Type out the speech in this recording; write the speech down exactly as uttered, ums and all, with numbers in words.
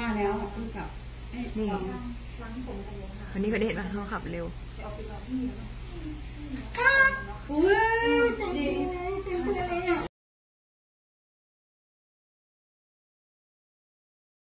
มาแล้วตู้กลับนี่วันนี้เขาเด็ดมาเขาขับเร็วค่ะ